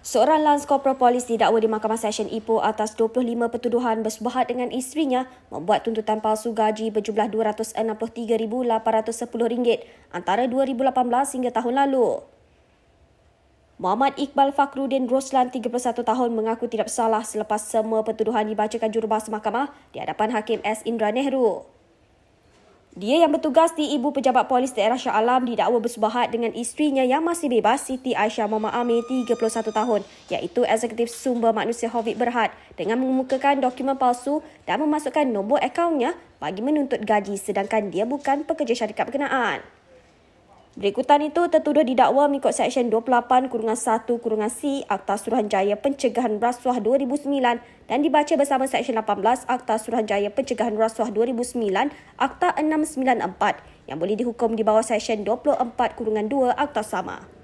Seorang lans korporal polis didakwa di Mahkamah Sesyen Ipoh atas 25 pertuduhan bersebahat dengan isterinya membuat tuntutan palsu gaji berjumlah RM263,810 antara 2018 hingga tahun lalu. Mohd Iqbal Fakhruddin Roslan, 31 tahun, mengaku tidak bersalah selepas semua pertuduhan dibacakan jurubahasa mahkamah di hadapan Hakim S. Indra Nehru. Dia yang bertugas di Ibu Pejabat Polis Daerah Shah Alam didakwa bersebahat dengan isterinya yang masih bebas, Siti Aisyah Mama Ami, 31 tahun, iaitu Eksekutif Sumber Manusia Hovid Berhad, dengan mengemukakan dokumen palsu dan memasukkan nombor akaunnya bagi menuntut gaji sedangkan dia bukan pekerja syarikat berkenaan. Berikutan itu, tertuduh didakwa mengikut Seksyen 28-1-C Akta Suruhanjaya Pencegahan Rasuah 2009 dan dibaca bersama Seksyen 18 Akta Suruhanjaya Pencegahan Rasuah 2009 Akta 694 yang boleh dihukum di bawah Seksyen 24-2 Akta sama.